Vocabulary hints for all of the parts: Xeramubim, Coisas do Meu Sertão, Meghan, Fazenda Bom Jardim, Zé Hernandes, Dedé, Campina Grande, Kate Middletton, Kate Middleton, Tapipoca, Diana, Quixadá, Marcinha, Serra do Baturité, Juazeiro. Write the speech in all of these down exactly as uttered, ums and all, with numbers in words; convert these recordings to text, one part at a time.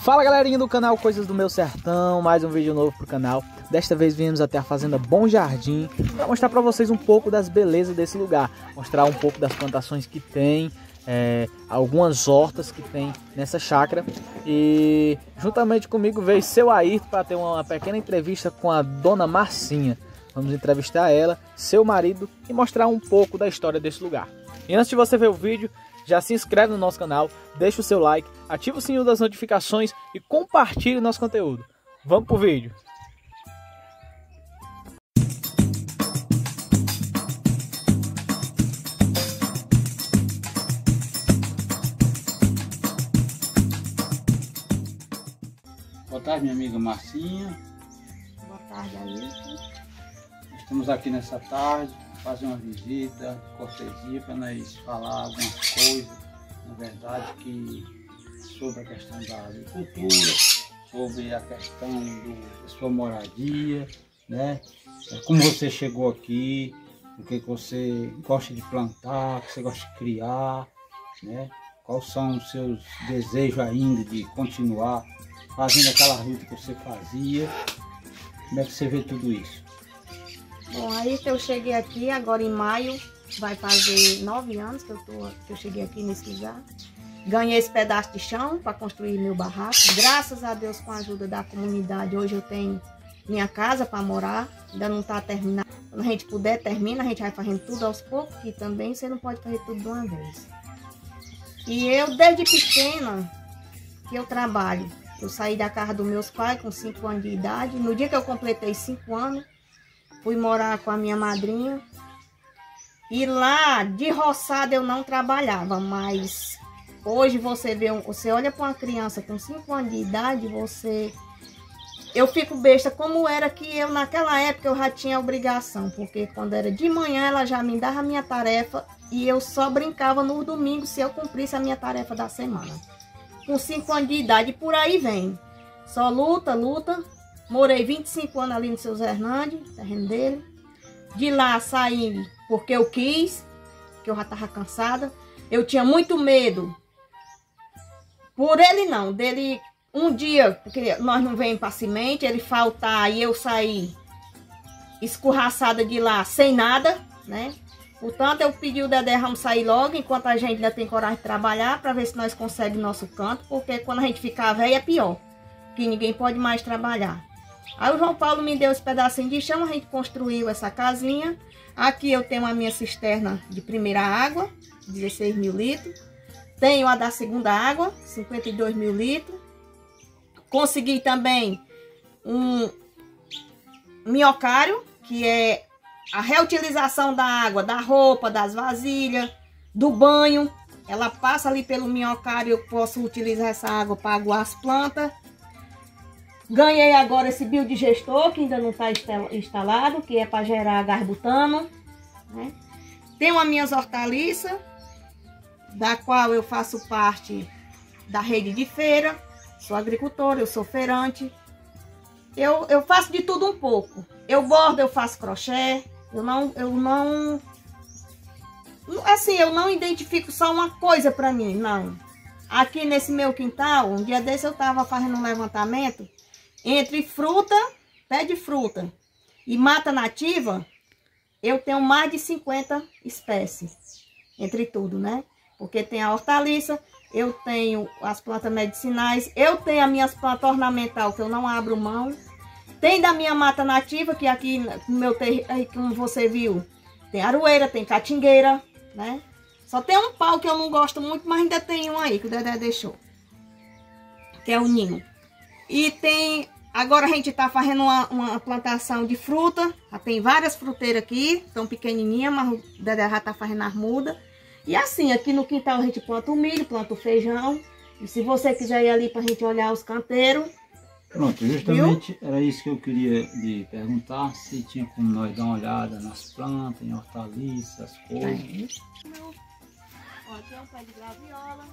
Fala galerinha do canal Coisas do Meu Sertão, mais um vídeo novo pro canal. Desta vez viemos até a Fazenda Bom Jardim para mostrar para vocês um pouco das belezas desse lugar, mostrar um pouco das plantações que tem, é, algumas hortas que tem nessa chácara. E juntamente comigo veio seu Ayrton para ter uma pequena entrevista com a dona Marcinha. Vamos entrevistar ela, seu marido e mostrar um pouco da história desse lugar. E antes de você ver o vídeo, já se inscreve no nosso canal, deixa o seu like, ativa o sininho das notificações e compartilhe o nosso conteúdo. Vamos pro vídeo! Boa tarde, minha amiga Marcinha. Boa tarde, Ayrton. Estamos aqui nessa tarde, fazer uma visita, cortesia, para nós falar algumas coisas, na verdade, que sobre a questão da agricultura, sobre a questão do, da sua moradia, né? Como você chegou aqui, o que você gosta de plantar, o que você gosta de criar, né? Quais são os seus desejos ainda de continuar fazendo aquela luta que você fazia, como é que você vê tudo isso? Bom, aí que eu cheguei aqui, agora em maio, vai fazer nove anos que eu, tô, que eu cheguei aqui nesse lugar. Ganhei esse pedaço de chão para construir meu barraco. Graças a Deus, com a ajuda da comunidade, hoje eu tenho minha casa para morar. Ainda não está terminada. Quando a gente puder, termina, a gente vai fazendo tudo aos poucos, que também você não pode fazer tudo de uma vez. E eu, desde pequena, que eu trabalho. Eu saí da casa dos meus pais com cinco anos de idade. No dia que eu completei cinco anos, fui morar com a minha madrinha e lá de roçada eu não trabalhava, mas hoje você vê, você olha para uma criança com cinco anos de idade, você, eu fico besta como era que eu naquela época eu já tinha obrigação, porque quando era de manhã ela já me dava a minha tarefa e eu só brincava no domingo se eu cumprisse a minha tarefa da semana. Com cinco anos de idade por aí vem, só luta, luta. Morei vinte e cinco anos ali no seu Zé Hernandes, terreno dele. De lá saí porque eu quis, porque eu já estava cansada. Eu tinha muito medo. Por ele não, dele um dia, porque nós não vem para semente, ele faltar e eu sair escorraçada de lá sem nada, né? Portanto, eu pedi o Dedé vamos sair logo, enquanto a gente ainda tem coragem de trabalhar, para ver se nós conseguimos nosso canto, porque quando a gente ficar velha é pior, que ninguém pode mais trabalhar. Aí o João Paulo me deu esse pedacinho de chão, a gente construiu essa casinha. Aqui eu tenho a minha cisterna de primeira água, dezesseis mil litros. Tenho a da segunda água, cinquenta e dois mil litros. Consegui também um minhocário, que é a reutilização da água, da roupa, das vasilhas, do banho. Ela passa ali pelo minhocário, eu posso utilizar essa água para aguar as plantas. Ganhei agora esse biodigestor, que ainda não está instalado, que é para gerar gás butano, né? Tenho as minhas hortaliças, da qual eu faço parte da rede de feira. Sou agricultora, eu sou feirante. Eu, eu faço de tudo um pouco. Eu bordo, eu faço crochê. Eu não... Eu não assim, eu não identifico só uma coisa para mim, não. Aqui nesse meu quintal, um dia desse eu estava fazendo um levantamento entre fruta, pé de fruta e mata nativa, eu tenho mais de cinquenta espécies, entre tudo, né? Porque tem a hortaliça, eu tenho as plantas medicinais, eu tenho as minhas plantas ornamentais, que eu não abro mão. Tem da minha mata nativa, que aqui no meu terreno, como você viu, tem aroeira, tem catingueira, né? Só tem um pau que eu não gosto muito, mas ainda tem um aí, que o Dedé deixou, que é o ninho. E tem, agora a gente tá fazendo uma, uma plantação de fruta, já tem várias fruteiras aqui, tão pequenininhas, mas o Dedé já tá fazendo as mudas. E assim, aqui no quintal a gente planta o milho, planta o feijão, e se você quiser ir ali pra gente olhar os canteiros. Pronto, justamente viu? Era isso que eu queria lhe perguntar, se tinha como nós dar uma olhada nas plantas, em hortaliças, as coisas. Ó, aqui é um pé de graviola,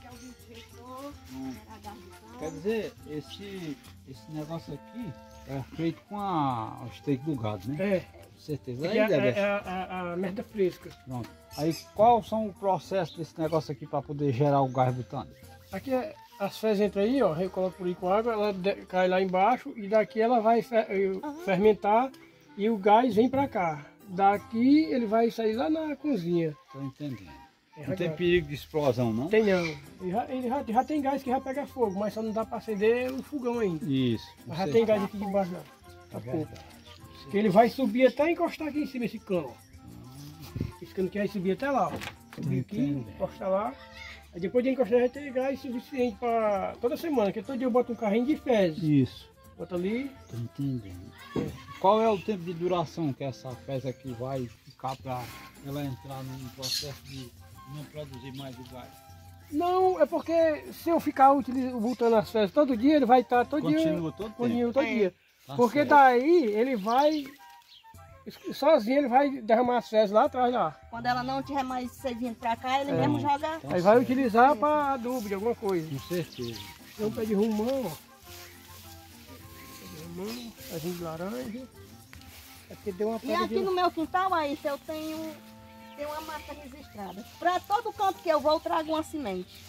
que é o biodigestor, é. Quer dizer, esse, esse negócio aqui é feito com a, o steak do gado, né? É. Com certeza. Aí, é, é, é a, a merda fresca. Pronto. Aí qual são o processo desse negócio aqui para poder gerar o gás butano? Aqui as fezes entram aí, ó, recoloca por aí com água, ela cai lá embaixo e daqui ela vai fer uhum. fermentar e o gás vem para cá. Daqui ele vai sair lá na cozinha. Tô entendendo. Não tem perigo de explosão, não? Tem não. Ele, já, ele já, já tem gás que já pega fogo, mas só não dá para acender o fogão ainda. Isso. Mas já tem gás aqui embaixo, não. Tá pouco. Porque ele vai subir até encostar aqui em cima, esse cano. Esse cano que vai subir até lá, ó. Subir aqui, encostar lá. Aí depois de encostar já tem gás suficiente para toda semana, porque todo dia eu boto um carrinho de fezes. Isso. Bota ali. Tô entendendo. É. Qual é o tempo de duração que essa fez aqui vai ficar para ela entrar num processo de... não produzir mais o gás? Não, é porque se eu ficar voltando as fezes todo dia, ele vai estar todo Continua dia... Continua todo continua todo dia. Tá porque certo. Daí ele vai... sozinho ele vai derramar as fezes lá atrás, lá. Quando ela não tiver mais servindo para cá, ele é. mesmo joga... Tá aí vai certo. utilizar é. para adubo de alguma coisa. Com certeza. Tem um pé de rumão, ó. Pé de rumão, pezinho de laranja. É porque deu uma... E aqui de... no meu quintal, aí, se eu tenho... tem uma mata registrada. Para todo canto que eu vou, eu trago uma semente.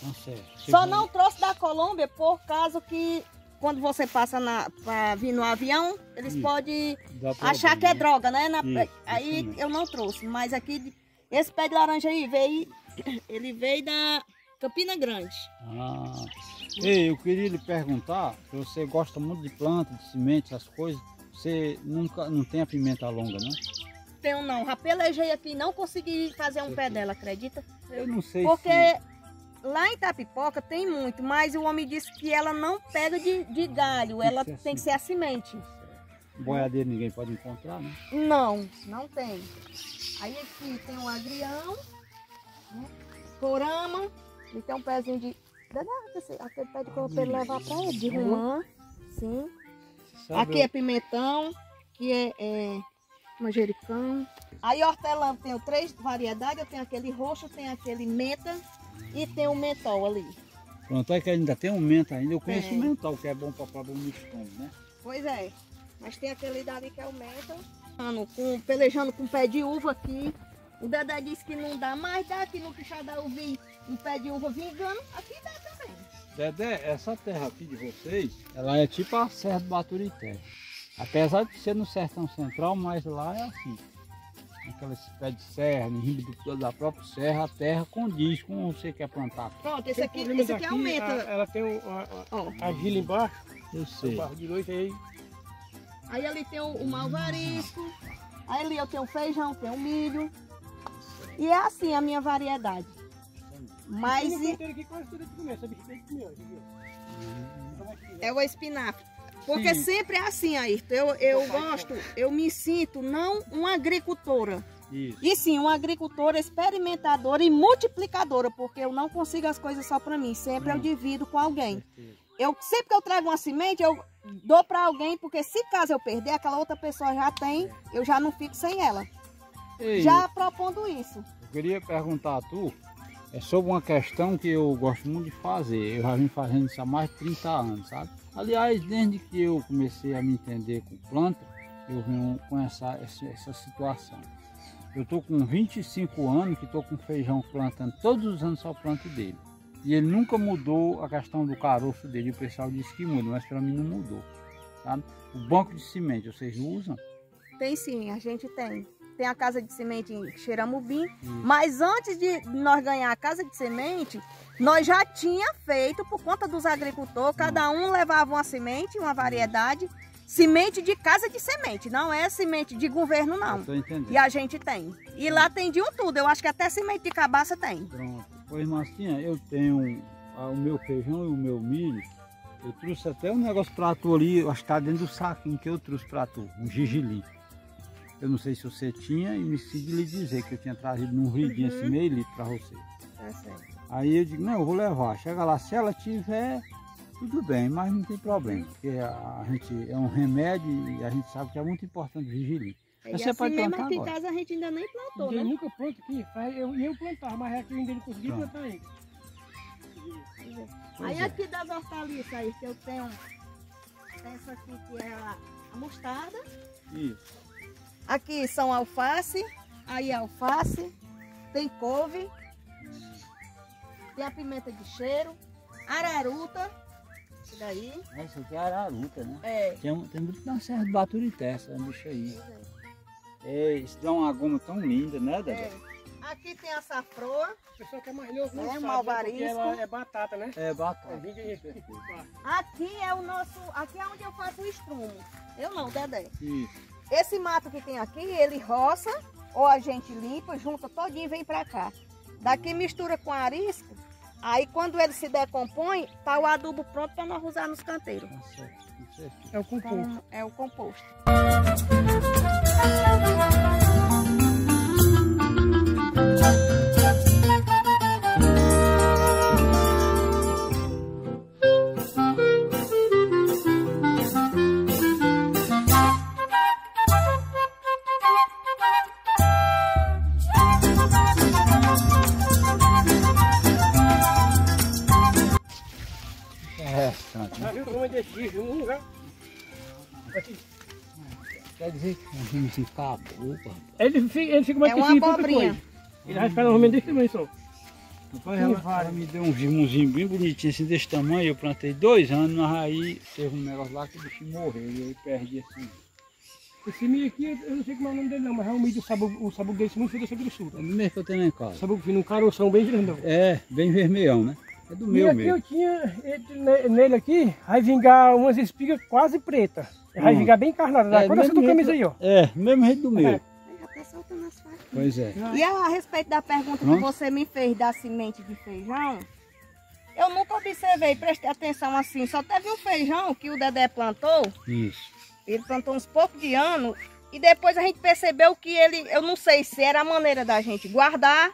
Só não trouxe da Colômbia, por causa que quando você passa para vir no avião, eles Isso. podem achar bem, que é né? droga, né? Na, Isso, aí isso eu não trouxe, mas aqui, esse pé de laranja aí, veio, ele veio da Campina Grande. Ah. Ei, eu queria lhe perguntar, você gosta muito de planta, de semente, essas coisas, você nunca, não tem a pimenta longa, né? Tenho não, já pelejei aqui, não consegui fazer um pé dela, acredita? Eu não sei. Porque se... lá em Tapipoca tem muito, mas o homem disse que ela não pega de, de galho, ela tem que, tem que ser a semente. Boiadeiro ninguém pode encontrar, né? Não, não tem. Aí aqui tem um agrião, né? Corama, e tem um pezinho de... aquele pé de couro pra ele levar pra ele, de romã, sim. Aqui é pimentão, que é... é... manjericão. Aí hortelã eu tenho três variedades, eu tenho aquele roxo, tem aquele menta e tem o mentol ali. Pronto, é que ainda tem um menta ainda, eu conheço o mentol, que é bom para problema no estômago, né? Pois é, mas tem aquele dali que é o menta. Com, pelejando com pé de uva aqui, o Dedé disse que não dá mais, dá aqui no Quixadá eu vi um pé de uva vingando, aqui dá também. Dedé, essa terra aqui de vocês, ela é tipo a Serra do Baturité. Apesar de ser no sertão central, mas lá é assim. Aquelas pés de serra, no rio da própria serra, a terra condiz com o que você quer plantar. Pronto, esse aqui, esse aqui aumenta. A, ela tem o, a, a, a argila embaixo. Eu sei. O barro de noite aí. Aí ali tem o, o malvarisco. Aí ali eu tenho o feijão, tenho o milho. E é assim a minha variedade. Mas... é o espinafre. Porque Sim. sempre é assim, Ayrton, eu, eu gosto, eu me sinto não uma agricultora, Isso. e sim uma agricultora experimentadora e multiplicadora, porque eu não consigo as coisas só para mim, sempre hum. eu divido com alguém. Eu, sempre que eu trago uma semente, eu dou para alguém, porque se caso eu perder, aquela outra pessoa já tem, eu já não fico sem ela. Ei, já propondo isso. Eu queria perguntar a tu, é sobre uma questão que eu gosto muito de fazer, eu já vim fazendo isso há mais de trinta anos, sabe? Aliás, desde que eu comecei a me entender com planta, eu venho com essa, essa, essa situação. Eu estou com vinte e cinco anos que estou com feijão plantando, todos os anos só planto dele. E ele nunca mudou a questão do caroço dele, o pessoal disse que muda, mas para mim não mudou. Sabe? O banco de semente, vocês usam? Tem sim, a gente tem. Tem a casa de semente em Xeramubim, hum. mas antes de nós ganhar a casa de semente, nós já tinha feito por conta dos agricultores, cada um levava uma semente, uma variedade, semente de casa de semente, não é semente de governo não. Tô entendendo. E a gente tem. E lá tem de um tudo, eu acho que até semente de cabaça tem. Pronto. Pois Marcinha, eu tenho o meu feijão e o meu milho, eu trouxe até um negócio para tu ali, acho que tá dentro do saquinho que eu trouxe para tu, um gergelim. Eu não sei se você tinha e me segui lhe dizer que eu tinha trazido num vidinho uhum. assim, meio litro para você. Tá certo. Aí eu digo, não, eu vou levar. Chega lá, se ela tiver, tudo bem, mas não tem problema. Porque a, a gente é um remédio e a gente sabe que é muito importante vigilar. Mas você assim pode plantar agora. Aqui em casa a gente ainda nem plantou, eu né? Eu nunca planto aqui, eu ia plantar, mas aqui ainda não consegui Pronto. plantar ainda. Aí é. aqui das hortaliças aí, que eu tenho essa aqui que é a, a mostarda. Isso. Aqui são alface, aí alface, tem couve, tem a pimenta de cheiro, araruta. Isso daí. É, isso aqui é araruta, né? É. Tem, tem muito na Serra do Baturité, essa bicha aí. É, isso dá uma goma tão linda, né, Dedé? É. Aqui tem a safroa. O pessoal quer mais novo, não é, sabe, ela é batata, né? É batata. É isso. Aqui é o nosso, aqui é onde eu faço o estrumo. Eu não, Dedé. Isso. Esse mato que tem aqui, ele roça, ou a gente limpa, junta todinho e vem pra cá. Daqui mistura com arisco, aí quando ele se decompõe, tá o adubo pronto pra nós usar nos canteiros. Nossa, é o composto. Então, é o composto. Quer dizer que ele fica a boca. Ele fica mais que assim, pouca coisa. Ele vai ficar normalmente desse tamanho só. Depois ela, ela me deu um limãozinho bem bonitinho, assim, desse tamanho. Eu plantei dois anos, mas aí teve um negócio lá que o bichinho morreu e eu perdi assim. Esse milho aqui, eu não sei como é o nome dele não, mas é um milho do sabugo, o sabugo desse muito feio do sabugo sul. É o mesmo que eu tenho lá em casa. Sabugo fino, um caroção bem grandão. É, bem vermelhão, né? É do meu mesmo. E aqui eu tinha, nele aqui, vai vingar umas espigas quase pretas. Vai hum. vingar bem encarnada. É, Olha essa tua camisa aí, ó. É, mesmo jeito do meu. É. Pois é. E a respeito da pergunta hum? que você me fez da semente de feijão, eu nunca observei, prestei atenção assim, só teve um feijão que o Dedé plantou. Isso. Ele plantou uns poucos de ano e depois a gente percebeu que ele, eu não sei se era a maneira da gente guardar,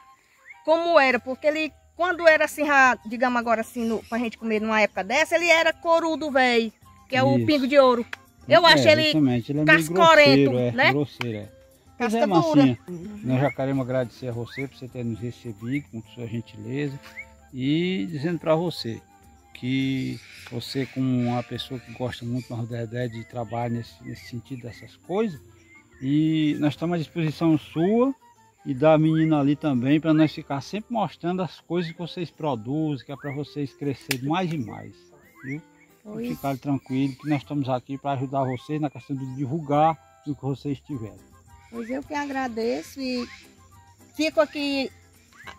como era, porque ele... Quando era assim, digamos agora assim, no, pra gente comer numa época dessa, ele era corudo, velho, que é Isso. o pingo de ouro. Eu é, acho ele, ele é cascorento, grosseiro, é, né? Grosseiro, é. Pois é, Marcinha, uhum. nós já queremos agradecer a você por você ter nos recebido com sua gentileza e dizendo para você que você, como uma pessoa que gosta muito mais da ideia de trabalho nesse, nesse sentido dessas coisas, e nós estamos à disposição sua e da menina ali também, para nós ficar sempre mostrando as coisas que vocês produzem, que é para vocês crescerem mais e mais, viu? E ficarem tranquilos que nós estamos aqui para ajudar vocês na questão de divulgar o que vocês tiverem. Pois eu que agradeço e fico aqui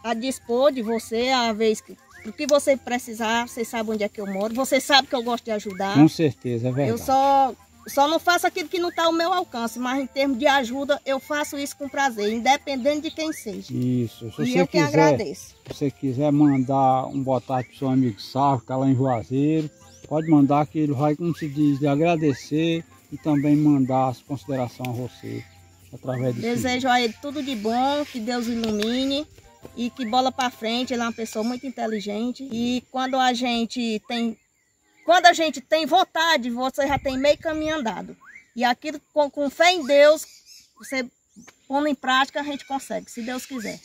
a dispor de você, a vez que o que você precisar, vocês sabem onde é que eu moro, vocês sabem que eu gosto de ajudar. Com certeza, é verdade. Eu só... Só não faço aquilo que não está ao meu alcance, mas em termos de ajuda, eu faço isso com prazer, independente de quem seja. Isso, se e você eu quiser, que agradeço. Se você quiser mandar um boa tarde para o seu amigo Sarro, que está lá em Juazeiro, pode mandar que ele vai, como se diz, de agradecer e também mandar as considerações a você através disso. Desejo a ele tudo de bom, que Deus ilumine e que bola para frente, ele é uma pessoa muito inteligente e quando a gente tem... Quando a gente tem vontade, você já tem meio caminho andado. E aquilo, com, com fé em Deus, você pondo em prática, a gente consegue, se Deus quiser.